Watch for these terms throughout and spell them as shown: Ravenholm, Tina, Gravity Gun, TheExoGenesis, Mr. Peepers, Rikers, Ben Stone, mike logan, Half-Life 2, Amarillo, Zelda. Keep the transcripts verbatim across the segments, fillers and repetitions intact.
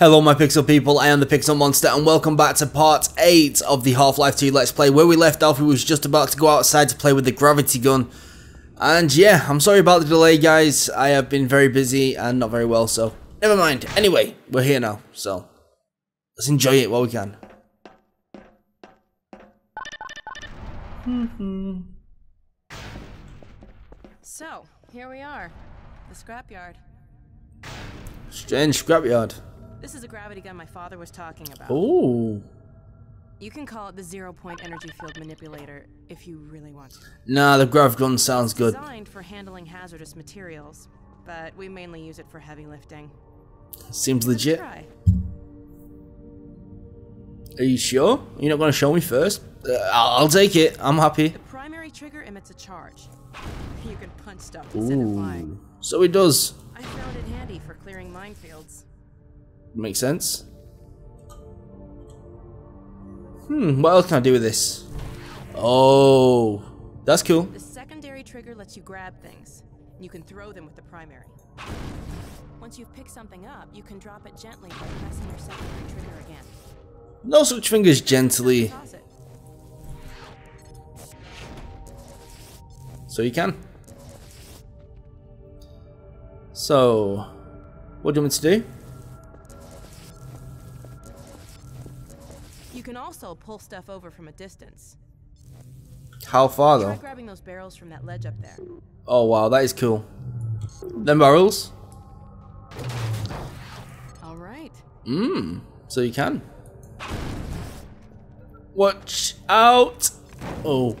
Hello my pixel people, I am the Pixel Monster and welcome back to part eight of the Half-Life two Let's Play. Where we left off, we was just about to go outside to play with the gravity gun. And yeah, I'm sorry about the delay guys, I have been very busy and not very well, so never mind. Anyway, we're here now, so let's enjoy it while we can. Mm-hmm. So, here we are, the scrapyard. Strange scrapyard. This is a gravity gun my father was talking about. Oh. You can call it the zero-point energy field manipulator if you really want to. Nah, the grav gun sounds good. It's designed for handling hazardous materials, but we mainly use it for heavy lifting. Seems legit. Try. Are you sure? You're not going to show me first? Uh, I'll take it. I'm happy. The primary trigger emits a charge. You can punch stuff and send it flying. So it does. I found it handy for clearing minefields. Makes sense. Hmm, what else can I do with this? Oh, that's cool. The secondary trigger lets you grab things. And you can throw them with the primary. Once you've picked something up, you can drop it gently by pressing your secondary trigger again. No such thing as gently. So you can. So, what do you want me to do? You can also pull stuff over from a distance. How far though? Try grabbing those barrels from that ledge up there. Oh wow, that is cool. Them barrels? All right. Mmm. So you can. Watch out! Oh,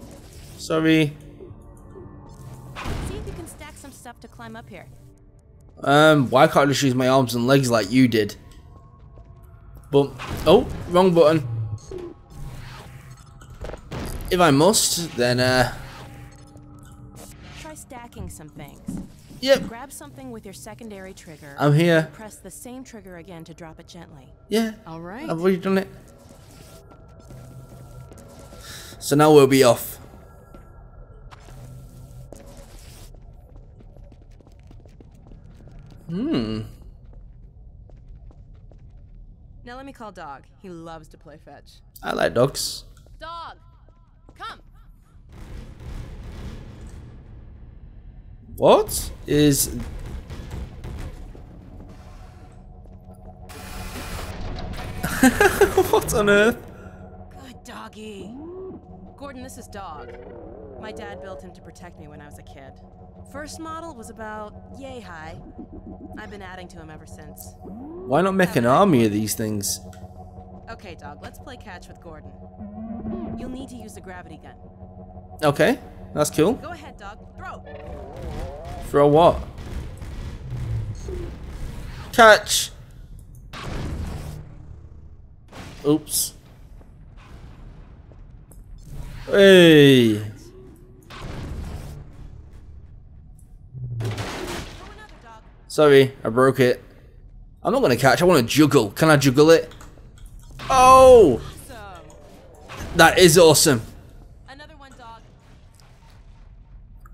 sorry. See if you can stack some stuff to climb up here. Um, why can't I just use my arms and legs like you did? But, oh, wrong button. If I must, then, uh... try stacking some things. Yep. Grab something with your secondary trigger. I'm here. Press the same trigger again to drop it gently. Yeah. All right. I've already done it. So now we'll be off. Hmm. Now let me call Dog. He loves to play fetch. I like dogs. Dog, come. What is? What on earth? Good doggy. Gordon, this is Dog. My dad built him to protect me when I was a kid. First model was about yay high. I've been adding to him ever since. Why not make an army of these things? Okay, Dog, let's play catch with Gordon. You'll need to use the gravity gun. Okay, that's cool. Go ahead, Dog. Throw. Throw what? Catch. Oops. Hey. Sorry, I broke it. I'm not gonna catch, I wanna juggle. Can I juggle it? Oh! Awesome. That is awesome. Another one, Dog.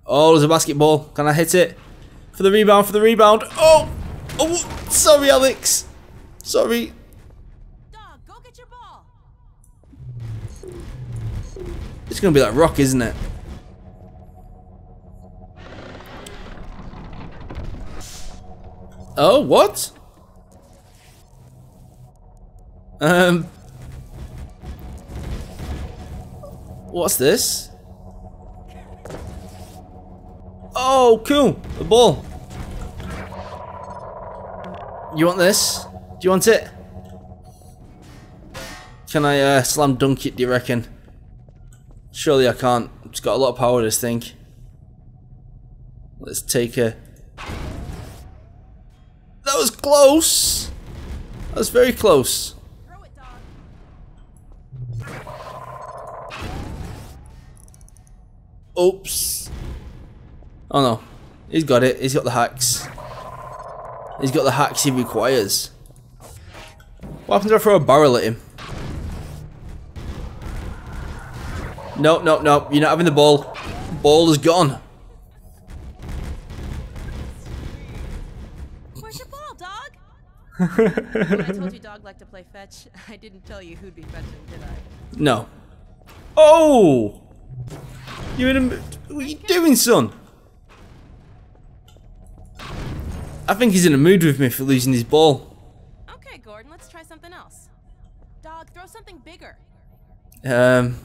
Oh, there's a basketball. Can I hit it? For the rebound, for the rebound. Oh! Oh, sorry, Alex. Sorry. Dog, go get your ball. It's gonna be like Rock, isn't it? Oh, what? Um. What's this? Oh, cool. The ball. You want this? Do you want it? Can I uh, slam dunk it, do you reckon? Surely I can't. It's got a lot of power, this thing. Let's take a... That was close. That was very close. Throw it, Dog. Oops. Oh no. He's got it. He's got the hacks. He's got the hacks he requires. What happens if I throw a barrel at him? No, no, no. You're not having the ball. Ball is gone. When I told you dog liked to play fetch, I didn't tell you who'd be fetching, did I? No. Oh! You're in a... What are you doing, son? I think he's in a mood with me for losing his ball. Okay, Gordon, let's try something else. Dog, throw something bigger. Um...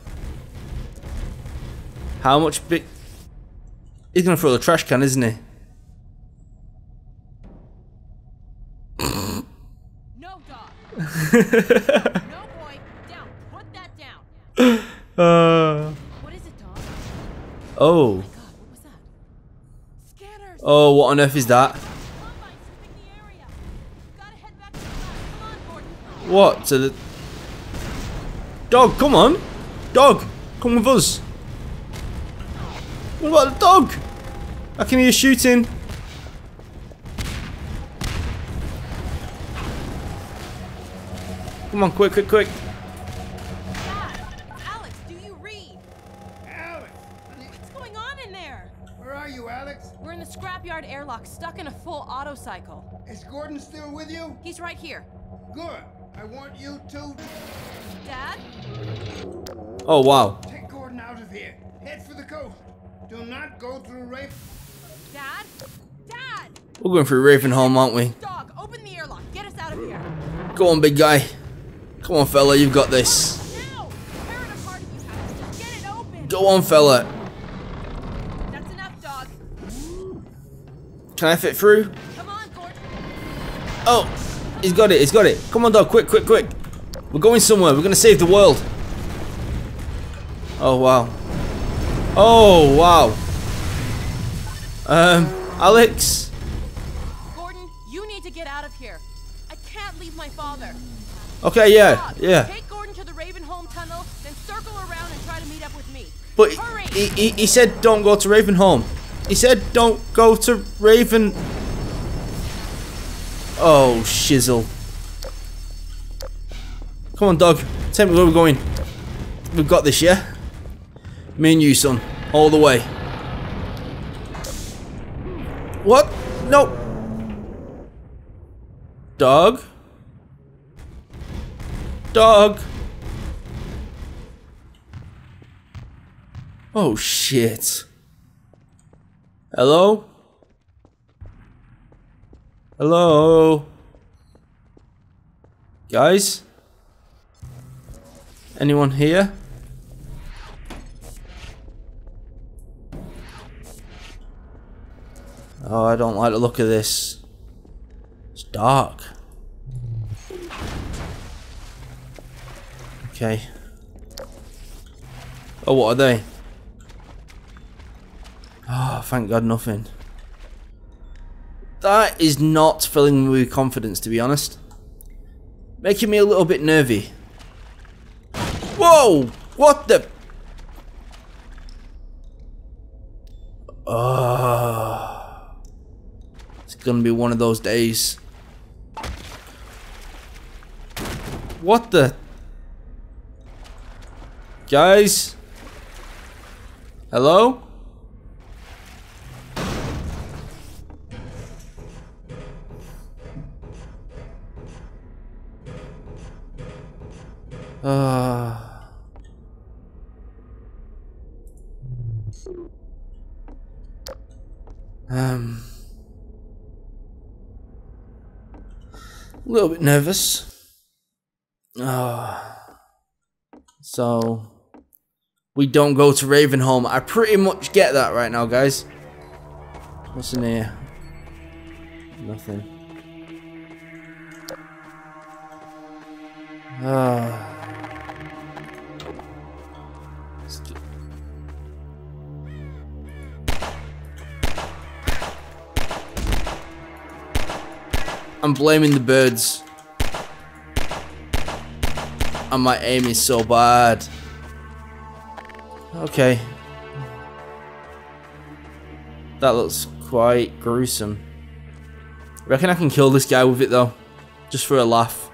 How much big... He's gonna throw the trash can, isn't he? No, dog. No, boy. Down. Put that down. Uh. What is it, dog? Oh. Oh my God, what was that? Scanners. Oh, what on earth is that? What? So the dog, come on, dog, come with us. What about the dog? I can hear shooting. Come on, quick, quick, quick. God, Alex, do you read? Alex! What's going on in there? Where are you, Alex? We're in the scrapyard airlock, stuck in a full auto cycle. Is Gordon still with you? He's right here. Good. I want you to... Dad? Oh, wow. Take Gordon out of here. Head for the coast. Do not go through Raven... Dad? Dad! We're going through Ravenholm, aren't we? Dog, open the airlock. Get us out of here. Go on, big guy. Come on, fella. You've got this. No! Tear it apart if you have to. Just get it open. Go on, fella. That's enough, dog. Can I fit through? Come on, Gordon. Oh, he's got it. He's got it. Come on, dog. Quick, quick, quick. We're going somewhere. We're going to save the world. Oh, wow. Oh, wow. Um, Alex? Gordon, you need to get out of here. I can't leave my father. Okay, yeah, Dog, yeah. Take Gordon to the Ravenholm tunnel, then circle around and try to meet up with me. But Hurry. He, he, he said don't go to Ravenholm. He said don't go to Raven... Oh, shizzle. Come on, dog. Tell me where we're going. We've got this, yeah? Me and you, son. All the way. What? No. Dog? Dog? Oh, shit. Hello? Hello? Guys? Anyone here? Oh, I don't like the look of this. It's dark. Okay. Oh, what are they? Oh, thank God, nothing. That is not filling me with confidence, to be honest. Making me a little bit nervy. Whoa! What the? Oh. Gonna be one of those days. What the? Guys? Hello? Uh. Um. A little bit nervous. Oh. So, we don't go to Ravenholm. I pretty much get that right now, guys. What's in here? Nothing. Oh. I'm blaming the birds. And my aim is so bad. Okay. That looks quite gruesome. Reckon I can kill this guy with it though. Just for a laugh.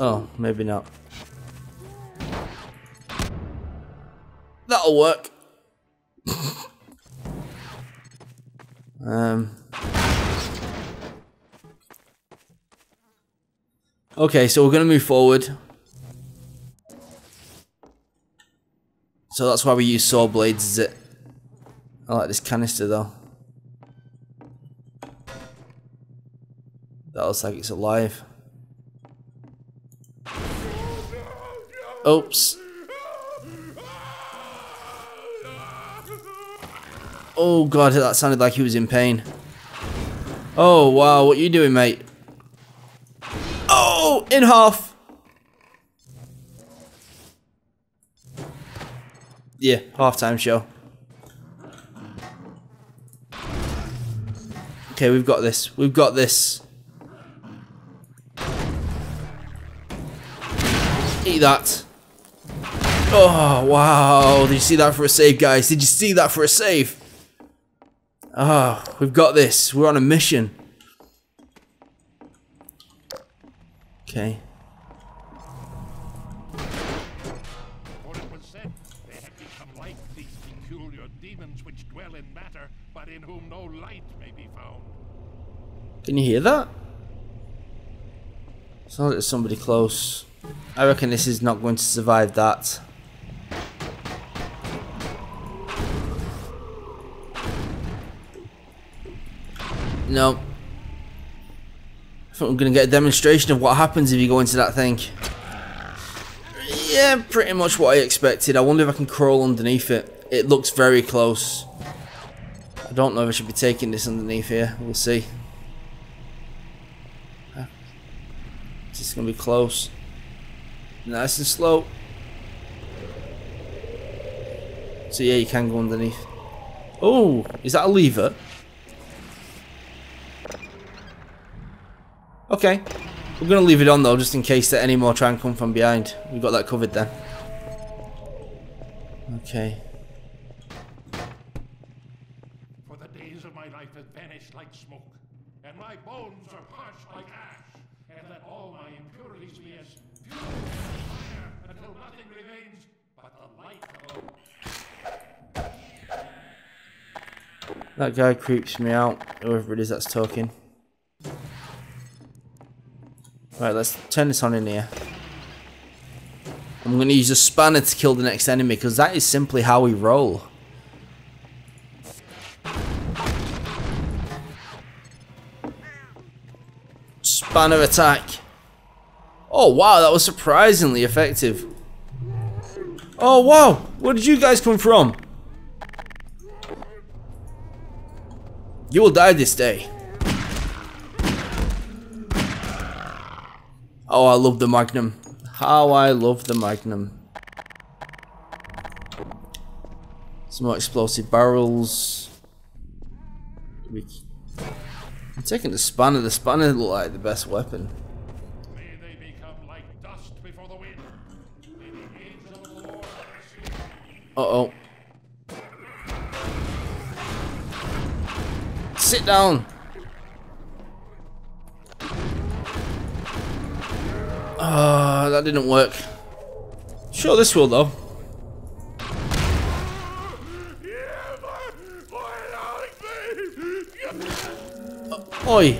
Oh, maybe not. That'll work. Um, Okay, so we're gonna move forward. So that's why we use saw blades, is it? I like this canister though. That looks like it's alive. Oops. Oh god, that sounded like he was in pain. Oh wow, what are you doing, mate? Oh, in half. Yeah, halftime show. Okay, we've got this. We've got this. Eat that. Oh, wow. Did you see that for a save, guys? Did you see that for a save? Ah, oh, we've got this. We're on a mission. Okay. For it was said they had become like these peculiar demons which dwell in matter, but in whom no light may be found. Can you hear that? Sounds like there's somebody close. I reckon this is not going to survive that. No. I think we're going to get a demonstration of what happens if you go into that thing. Yeah, pretty much what I expected. I wonder if I can crawl underneath it. It looks very close. I don't know if I should be taking this underneath here. We'll see. Is this going to be close? Nice and slow. So yeah, you can go underneath. Oh, is that a lever? Okay, we're going to leave it on though, just in case that any more try and come from behind. We've got that covered then. Okay. For the days of my life have vanished like smoke, and my bones are parched like ash, and let all my impurities be as pure fire until nothing remains but the light alone. That guy creeps me out, whoever it is that's talking. Right, let's turn this on in here. I'm going to use a spanner to kill the next enemy, because that is simply how we roll. Spanner attack. Oh, wow, that was surprisingly effective. Oh, wow, where did you guys come from? You will die this day. Oh, I love the Magnum. How I love the Magnum. Some more explosive barrels. We... I'm taking the spanner. The spanner looked like the best weapon. May they become like dust before the wind. May the angels of the Lord receive them. Uh-oh. Sit down. Uh, that didn't work. Sure, this will though. Uh, oi!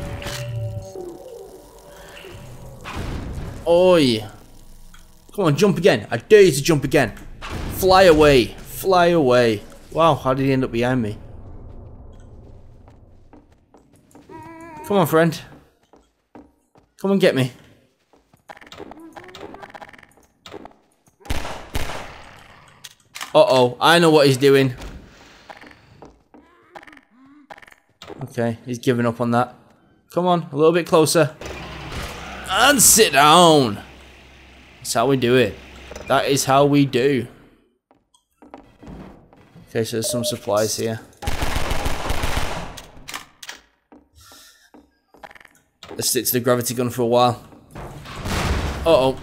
Oi! Come on, jump again! I dare you to jump again! Fly away! Fly away! Wow, how did he end up behind me? Come on, friend! Come and get me! Uh-oh, I know what he's doing. Okay, he's giving up on that. Come on, a little bit closer. And sit down. That's how we do it. That is how we do. Okay, so there's some supplies here. Let's stick to the gravity gun for a while. Uh-oh.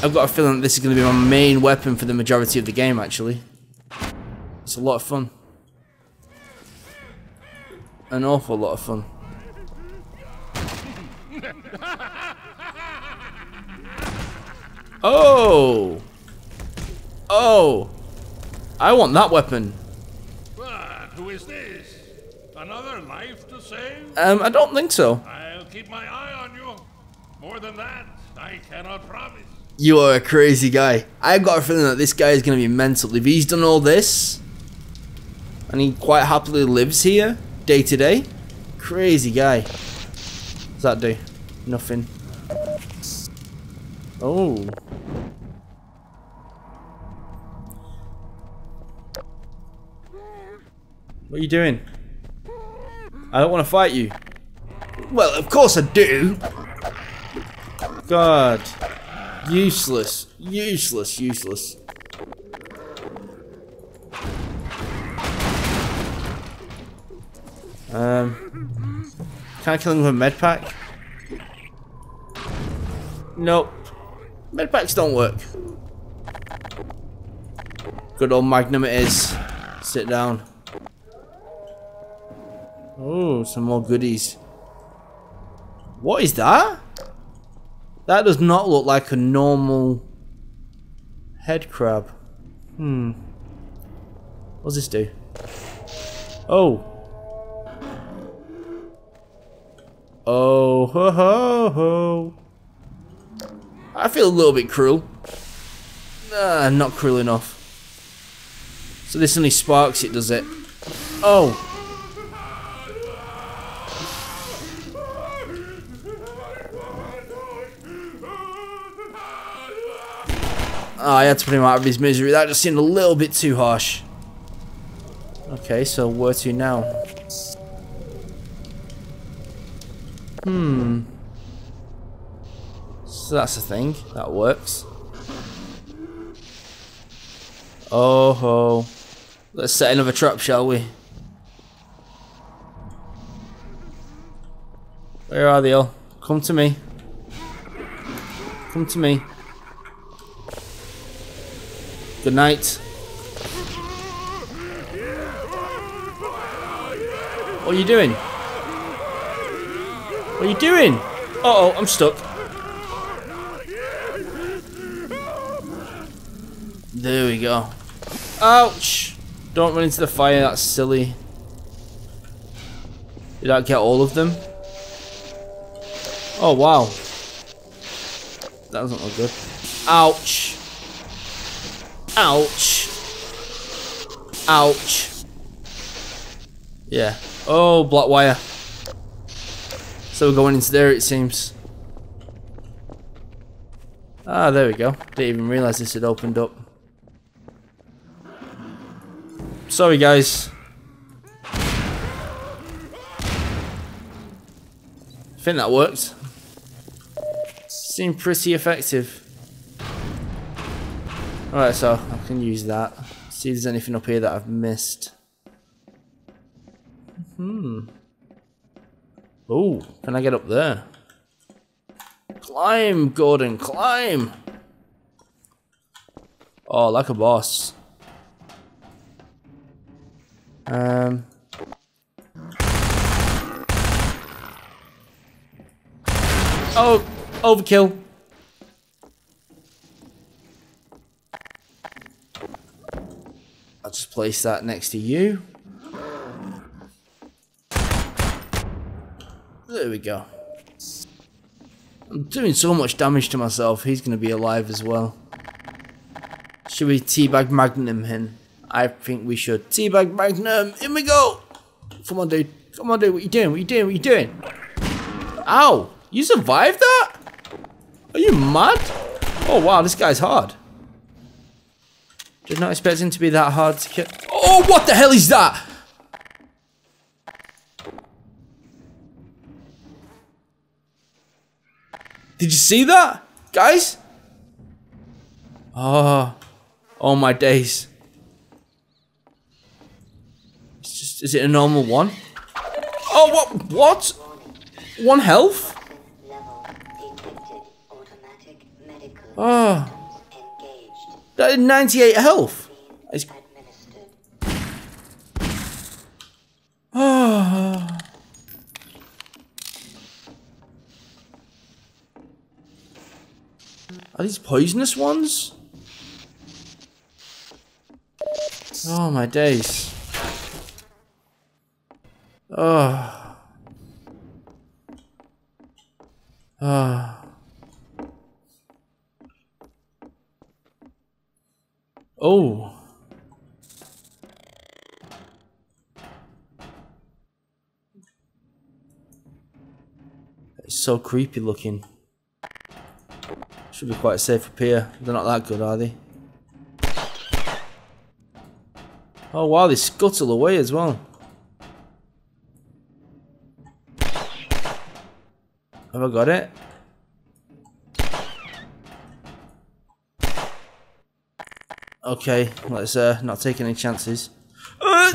I've got a feeling that this is going to be my main weapon for the majority of the game, actually. It's a lot of fun. An awful lot of fun. Oh! Oh! I want that weapon. But who is this? Another life to save? Um, I don't think so. I'll keep my eye on you. More than that, I cannot promise. You are a crazy guy. I've got a feeling that this guy is going to be mental. If he's done all this, and he quite happily lives here, day to day, crazy guy. What's that do? Nothing. Oh. What are you doing? I don't want to fight you. Well, of course I do. God. Useless. Useless. Useless. Um. Can I kill him with a med pack? Nope. Med packs don't work. Good old Magnum it is. Sit down. Oh, some more goodies. What is that? That does not look like a normal head crab. Hmm. What does this do? Oh. Oh, ho, ho, ho. I feel a little bit cruel. Nah, not cruel enough. So this only sparks it, does it? Oh. Oh, I had to put him out of his misery. That just seemed a little bit too harsh. Okay, so where to now? Hmm. So that's the thing. That works. Oh ho. Let's set another trap, shall we? Where are they all? Come to me. Come to me. Good night. What are you doing? What are you doing? Uh oh, I'm stuck. There we go. Ouch! Don't run into the fire, that's silly. Did I get all of them? Oh wow. That doesn't look good. Ouch! Ouch. Ouch. Yeah. Oh, black wire. So we're going into there, it seems. Ah, there we go. Didn't even realise this had opened up. Sorry, guys. I think that worked. Seemed pretty effective. Alright, so I can use that. See if there's anything up here that I've missed. Hmm. Oh, can I get up there? Climb, Gordon, climb! Oh, like a boss. Um. Oh, overkill. I'll just place that next to you. There we go. I'm doing so much damage to myself, he's going to be alive as well. Should we teabag Magnum him? I think we should. Teabag Magnum, in we go! Come on, dude. Come on, dude. What are you doing? What are you doing? What are you doing? Ow! You survived that? Are you mad? Oh, wow, this guy's hard. Did not expect him to be that hard to kill. Oh, what the hell is that? Did you see that, guys? Oh, oh my days. It's just, is it a normal one? Oh, what, what? One health? Oh. That had ninety-eight health. It's... Oh. Are these poisonous ones? Oh my days. Oh. Oh. Oh. It's so creepy looking. Should be quite safe up here. They're not that good, are they? Oh wow, they scuttle away as well. Have I got it? Okay, let's uh, not take any chances. Uh,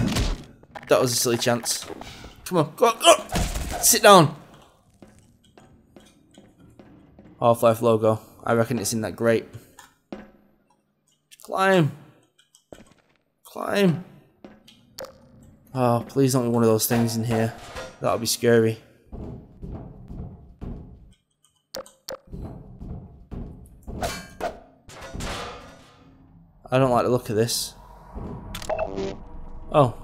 that was a silly chance. Come on, go on, go on. Sit down. Half-Life logo. I reckon it's in that grate. Climb. Climb. Oh, please don't be one of those things in here. That'll be scary. I don't like the look of this. Oh.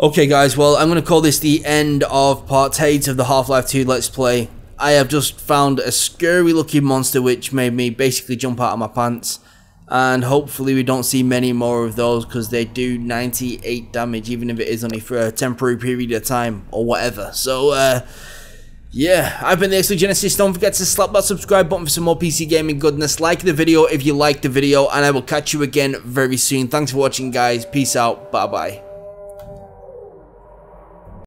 Okay guys, well I'm going to call this the end of part eight of the Half-Life two Let's Play. I have just found a scary looking monster which made me basically jump out of my pants. And hopefully we don't see many more of those because they do ninety-eight damage even if it is only for a temporary period of time or whatever. So, uh... yeah, I've been TheExoGenesis. Don't forget to slap that subscribe button for some more P C gaming goodness. Like the video if you liked the video, and I will catch you again very soon. Thanks for watching, guys. Peace out. Bye-bye.